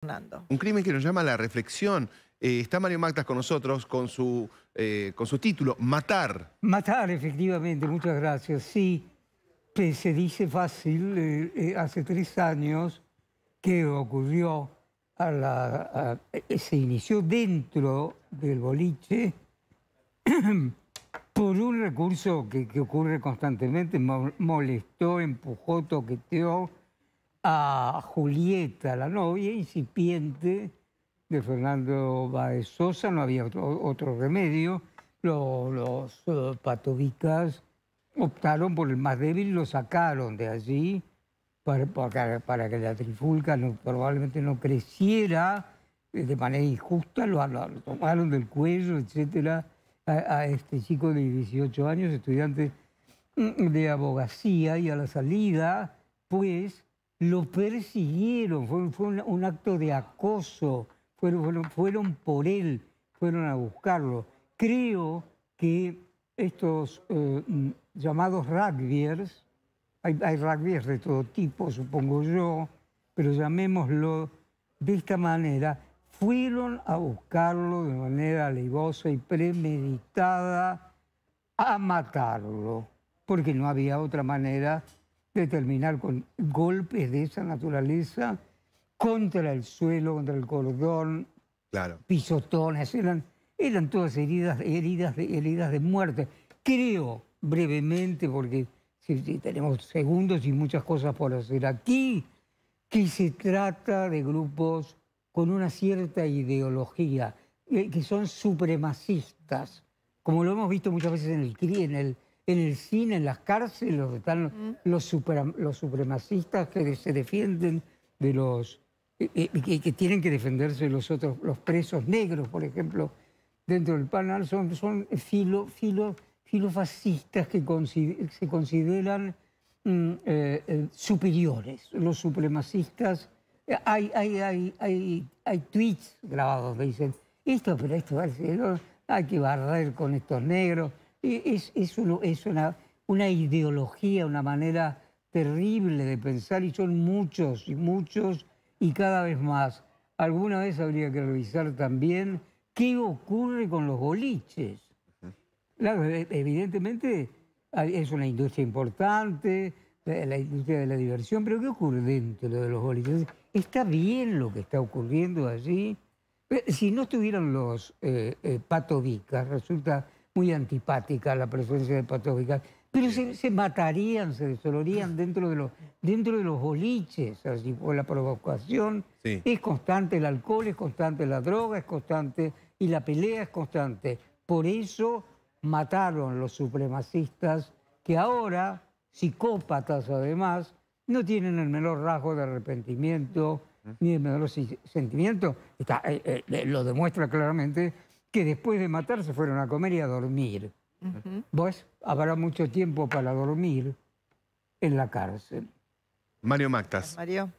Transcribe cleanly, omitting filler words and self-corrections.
Fernando. Un crimen que nos llama a la reflexión. Está Mario Mactas con nosotros con su título, Matar. Matar, efectivamente, muchas gracias. Sí, que se dice fácil. Hace 3 años que ocurrió, se inició dentro del boliche por un recurso que ocurre constantemente. Molestó, empujó, toqueteó a Julieta, la novia incipiente de Fernando Baez Sosa. No había otro remedio. Los patobicas optaron por el más débil, lo sacaron de allí para que la trifulca probablemente no creciera de manera injusta. Lo tomaron del cuello, etcétera, a este chico de 18 años, estudiante de abogacía, y a la salida, pues, lo persiguieron. Fue un acto de acoso. Fueron por él, fueron a buscarlo. Creo que estos llamados rugbyers, hay rugbyers de todo tipo, supongo yo, pero llamémoslo de esta manera, fueron a buscarlo de manera aleivosa y premeditada a matarlo, porque no había otra manera de terminar con golpes de esa naturaleza contra el suelo, contra el cordón, claro. Pisotones, eran todas heridas de muerte. Creo, brevemente, porque si tenemos segundos y muchas cosas por hacer aquí, que se trata de grupos con una cierta ideología, que son supremacistas, como lo hemos visto muchas veces en el cine, en las cárceles, donde están los supremacistas que se defienden de los... que tienen que defenderse los presos negros, por ejemplo, dentro del penal, son filofascistas que se consideran superiores. Los supremacistas, hay tweets grabados que dicen, esto hay que barrer con estos negros. Es una ideología, una manera terrible de pensar, y son muchos y muchos, y cada vez más. Alguna vez habría que revisar también qué ocurre con los boliches. Claro, evidentemente es una industria importante, la industria de la diversión, pero ¿qué ocurre dentro de los boliches? ¿Está bien lo que está ocurriendo allí? Si no estuvieran los patobicas, resulta muy antipática la presencia de patobicas, pero se matarían, se desolorían dentro de los boliches, así por la provocación. Sí. Es constante el alcohol, es constante la droga, es constante, y la pelea es constante. Por eso mataron los supremacistas, que ahora, psicópatas además, no tienen el menor rasgo de arrepentimiento, ni el menor sentimiento. Lo demuestra claramente que después de matar se fueron a comer y a dormir. Pues habrá mucho tiempo para dormir en la cárcel. Mario Mactas. Mario.